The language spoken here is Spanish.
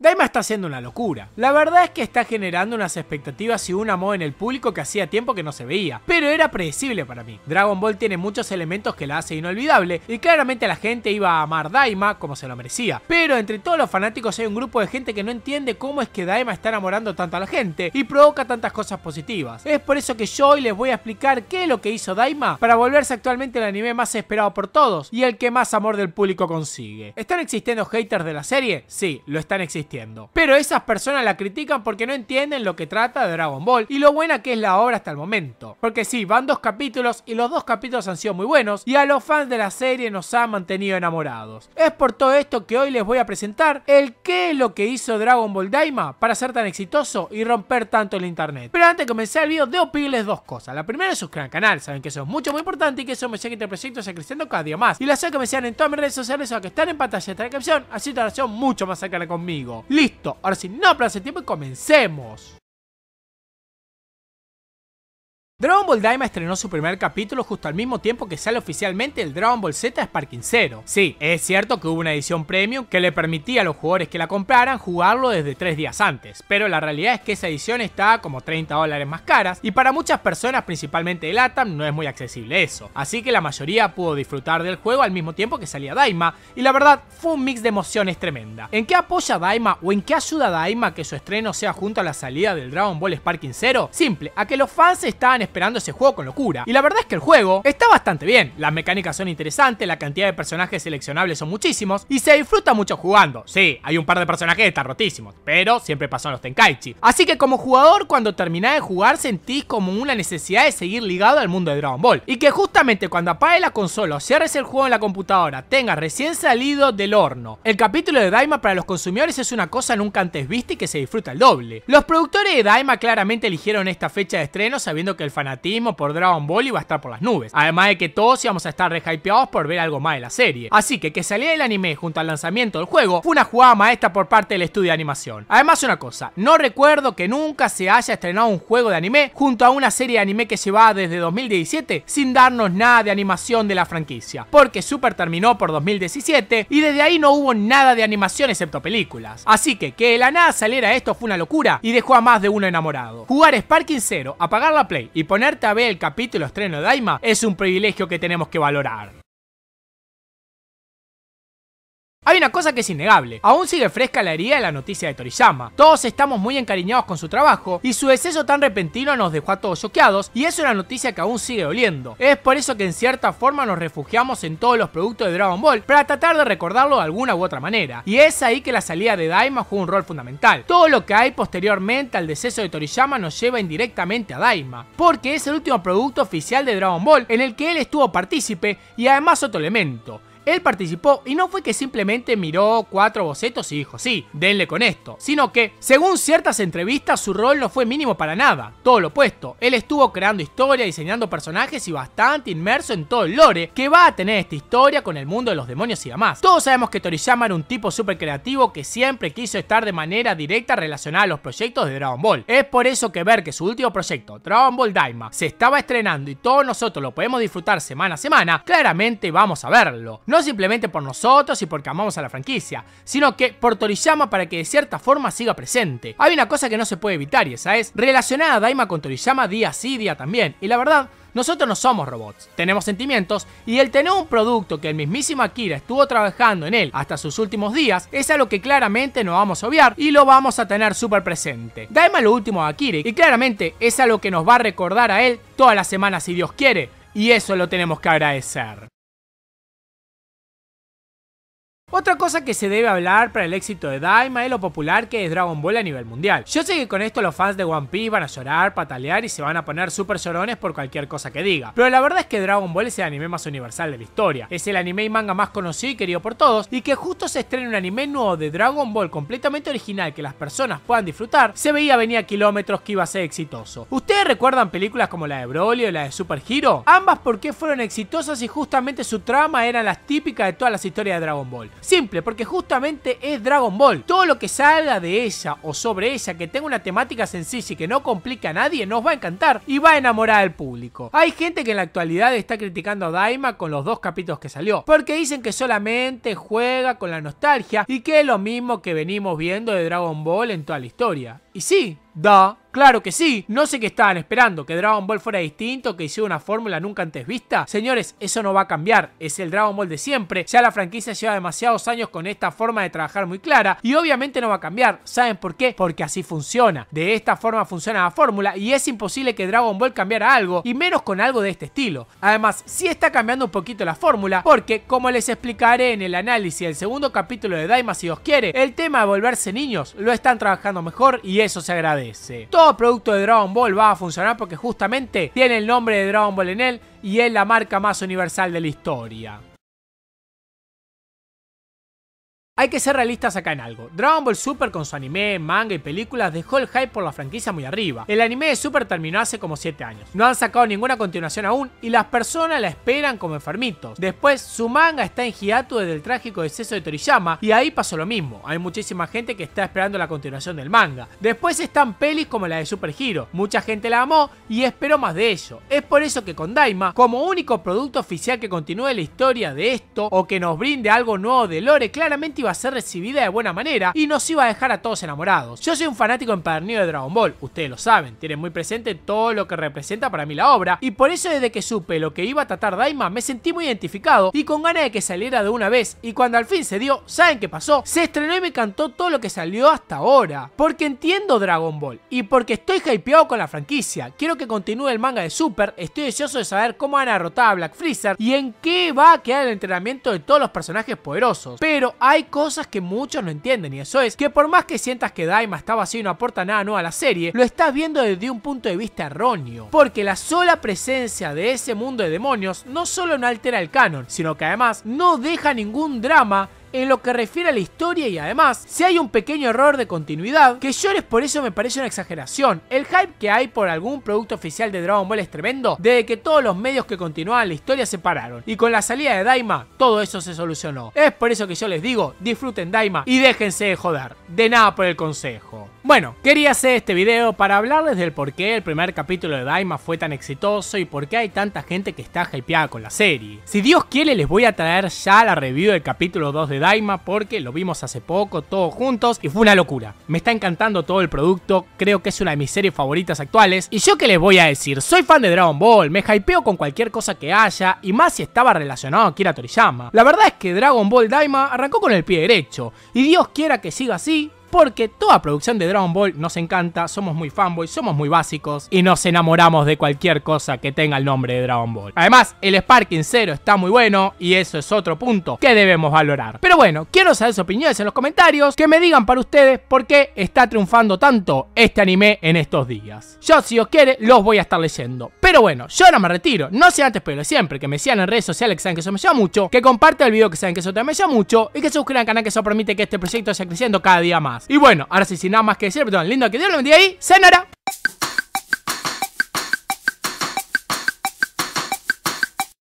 Daima está haciendo una locura. La verdad es que está generando unas expectativas y un amor en el público que hacía tiempo que no se veía, pero era predecible para mí. Dragon Ball tiene muchos elementos que la hacen inolvidable y claramente la gente iba a amar Daima como se lo merecía, pero entre todos los fanáticos hay un grupo de gente que no entiende cómo es que Daima está enamorando tanto a la gente y provoca tantas cosas positivas. Es por eso que yo hoy les voy a explicar qué es lo que hizo Daima para volverse actualmente el anime más esperado por todos y el que más amor del público consigue. ¿Están existiendo haters de la serie? Sí, lo están existiendo. Pero esas personas la critican porque no entienden lo que trata de Dragon Ball y lo buena que es la obra hasta el momento. Porque sí, van 2 capítulos y los 2 capítulos han sido muy buenos y a los fans de la serie nos han mantenido enamorados. Es por todo esto que hoy les voy a presentar el qué es lo que hizo Dragon Ball Daima para ser tan exitoso y romper tanto el internet. Pero antes de comenzar el video debo pedirles 2 cosas. La primera es suscribirse al canal, saben que eso es mucho muy importante y que eso me lleva que este proyecto sea creciendo cada día más. Y la sé que me sean en todas mis redes sociales o que están en pantalla de la descripción, así te relación mucho más cercana conmigo. Listo, ahora sí, no perdamos el tiempo y comencemos. Dragon Ball Daima estrenó su primer capítulo justo al mismo tiempo que sale oficialmente el Dragon Ball Z Sparking Zero. Sí, es cierto que hubo una edición premium que le permitía a los jugadores que la compraran jugarlo desde 3 días antes, pero la realidad es que esa edición está como $30 más caras y para muchas personas, principalmente de LATAM, no es muy accesible eso. Así que la mayoría pudo disfrutar del juego al mismo tiempo que salía Daima y la verdad fue un mix de emociones tremenda. ¿En qué apoya Daima o en qué ayuda Daima que su estreno sea junto a la salida del Dragon Ball Sparking Zero? Simple, a que los fans estaban esperando ese juego con locura. Y la verdad es que el juego está bastante bien, las mecánicas son interesantes, la cantidad de personajes seleccionables son muchísimos y se disfruta mucho jugando. Sí, hay un par de personajes que están rotísimos, pero siempre pasan los Tenkaichi. Así que como jugador, cuando terminás de jugar sentís como una necesidad de seguir ligado al mundo de Dragon Ball. Y que justamente cuando apagues la consola o cierres el juego en la computadora, tengas recién salido del horno. El capítulo de Daima para los consumidores es una cosa nunca antes vista y que se disfruta el doble. Los productores de Daima claramente eligieron esta fecha de estreno sabiendo que el fanatismo por Dragon Ball iba a estar por las nubes, además de que todos íbamos a estar re hypeados por ver algo más de la serie. Así que saliera el anime junto al lanzamiento del juego fue una jugada maestra por parte del estudio de animación. Además, una cosa, no recuerdo que nunca se haya estrenado un juego de anime junto a una serie de anime que llevaba desde 2017 sin darnos nada de animación de la franquicia, porque Super terminó por 2017 y desde ahí no hubo nada de animación excepto películas. Así que de la nada saliera esto fue una locura y dejó a más de uno enamorado. Jugar Sparking Zero, apagar la Play y ponerte a ver el capítulo estreno de Daima es un privilegio que tenemos que valorar. Hay una cosa que es innegable, aún sigue fresca la herida de la noticia de Toriyama. Todos estamos muy encariñados con su trabajo y su deceso tan repentino nos dejó a todos choqueados y es una noticia que aún sigue doliendo. Es por eso que en cierta forma nos refugiamos en todos los productos de Dragon Ball para tratar de recordarlo de alguna u otra manera. Y es ahí que la salida de Daima jugó un rol fundamental. Todo lo que hay posteriormente al deceso de Toriyama nos lleva indirectamente a Daima, porque es el último producto oficial de Dragon Ball en el que él estuvo partícipe y además otro elemento. Él participó y no fue que simplemente miró 4 bocetos y dijo sí, denle con esto, sino que, según ciertas entrevistas, su rol no fue mínimo para nada, todo lo opuesto. Él estuvo creando historia, diseñando personajes y bastante inmerso en todo el lore que va a tener esta historia con el mundo de los demonios y demás. Todos sabemos que Toriyama era un tipo súper creativo que siempre quiso estar de manera directa relacionada a los proyectos de Dragon Ball. Es por eso que ver que su último proyecto, Dragon Ball Daima, se estaba estrenando y todos nosotros lo podemos disfrutar semana a semana, claramente vamos a verlo. No simplemente por nosotros y porque amamos a la franquicia, sino que por Toriyama para que de cierta forma siga presente. Hay una cosa que no se puede evitar y esa es relacionar a Daima con Toriyama día sí, día también. Y la verdad, nosotros no somos robots, tenemos sentimientos y el tener un producto que el mismísimo Akira estuvo trabajando en él hasta sus últimos días es algo que claramente no vamos a obviar y lo vamos a tener súper presente. Daima es lo último de Akira y claramente es algo que nos va a recordar a él todas las semanas si Dios quiere y eso lo tenemos que agradecer. Otra cosa que se debe hablar para el éxito de Daima es lo popular que es Dragon Ball a nivel mundial. Yo sé que con esto los fans de One Piece van a llorar, patalear y se van a poner súper llorones por cualquier cosa que diga. Pero la verdad es que Dragon Ball es el anime más universal de la historia. Es el anime y manga más conocido y querido por todos y que justo se estrena un anime nuevo de Dragon Ball completamente original que las personas puedan disfrutar, se veía venir a kilómetros que iba a ser exitoso. ¿Ustedes recuerdan películas como la de Broly o la de Super Hero? Ambas porque fueron exitosas y justamente su trama eran las típicas de todas las historias de Dragon Ball. Simple, porque justamente es Dragon Ball. Todo lo que salga de ella o sobre ella, que tenga una temática sencilla y que no complica a nadie, nos va a encantar y va a enamorar al público. Hay gente que en la actualidad está criticando a Daima con los dos capítulos que salió, porque dicen que solamente juega con la nostalgia y que es lo mismo que venimos viendo de Dragon Ball en toda la historia. Y sí, claro que sí. No sé qué estaban esperando, que Dragon Ball fuera distinto, que hiciera una fórmula nunca antes vista. Señores, eso no va a cambiar, es el Dragon Ball de siempre. Ya la franquicia lleva demasiados años con esta forma de trabajar muy clara y obviamente no va a cambiar. ¿Saben por qué? Porque así funciona. De esta forma funciona la fórmula y es imposible que Dragon Ball cambiara algo, y menos con algo de este estilo. Además, sí está cambiando un poquito la fórmula, porque como les explicaré en el análisis del segundo capítulo de Daima si Dios quiere, el tema de volverse niños lo están trabajando mejor y eso se agradece. Todo producto de Dragon Ball va a funcionar porque justamente tiene el nombre de Dragon Ball en él y es la marca más universal de la historia. Hay que ser realistas acá en algo. Dragon Ball Super, con su anime, manga y películas, dejó el hype por la franquicia muy arriba. El anime de Super terminó hace como 7 años. No han sacado ninguna continuación aún y las personas la esperan como enfermitos. Después, su manga está en hiato desde el trágico deceso de Toriyama y ahí pasó lo mismo. Hay muchísima gente que está esperando la continuación del manga. Después están pelis como la de Super Hero. Mucha gente la amó y esperó más de ello. Es por eso que con Daima, como único producto oficial que continúe la historia de esto o que nos brinde algo nuevo de lore, claramente iba a ser recibida de buena manera y nos iba a dejar a todos enamorados. Yo soy un fanático empedernido de Dragon Ball, ustedes lo saben, tienen muy presente todo lo que representa para mí la obra, y por eso desde que supe lo que iba a tratar Daima me sentí muy identificado y con ganas de que saliera de una vez, y cuando al fin se dio, ¿saben qué pasó? Se estrenó y me encantó todo lo que salió hasta ahora, porque entiendo Dragon Ball y porque estoy hypeado con la franquicia. Quiero que continúe el manga de Super, estoy deseoso de saber cómo van a derrotar a Black Freezer y en qué va a quedar el entrenamiento de todos los personajes poderosos, pero hay cosas que muchos no entienden, y eso es que por más que sientas que Daima está vacío y no aporta nada nuevo a la serie, lo estás viendo desde un punto de vista erróneo, porque la sola presencia de ese mundo de demonios no solo no altera el canon, sino que además no deja ningún drama en lo que refiere a la historia, y además si hay un pequeño error de continuidad, que llores por eso me parece una exageración. El hype que hay por algún producto oficial de Dragon Ball es tremendo desde que todos los medios que continuaban la historia se pararon, y con la salida de Daima todo eso se solucionó. Es por eso que yo les digo, disfruten Daima y déjense de joder. De nada por el consejo. Bueno, quería hacer este video para hablarles del por qué el primer capítulo de Daima fue tan exitoso y por qué hay tanta gente que está hypeada con la serie. Si Dios quiere, les voy a traer ya la review del capítulo 2 de Daima, porque lo vimos hace poco todos juntos y fue una locura. Me está encantando todo el producto, creo que es una de mis series favoritas actuales. Y yo qué les voy a decir, soy fan de Dragon Ball, me hypeo con cualquier cosa que haya, y más si estaba relacionado a Akira Toriyama. La verdad es que Dragon Ball Daima arrancó con el pie derecho y Dios quiera que siga así, porque toda producción de Dragon Ball nos encanta, somos muy fanboys, somos muy básicos y nos enamoramos de cualquier cosa que tenga el nombre de Dragon Ball. Además, el Sparking Zero está muy bueno y eso es otro punto que debemos valorar. Pero bueno, quiero saber sus opiniones en los comentarios, que me digan para ustedes por qué está triunfando tanto este anime en estos días. Yo, si os quiere, los voy a estar leyendo. Pero bueno, yo ahora me retiro, no sé antes, pero siempre que me sigan en redes sociales, que saben que eso me lleva mucho, que compartan el video, que saben que eso también me lleva mucho, y que se suscriban al canal, que eso permite que este proyecto siga creciendo cada día más. Y bueno, ahora sí, sin nada más que decir, pero lindo que Dios lo bendiga y ¡Sayonara!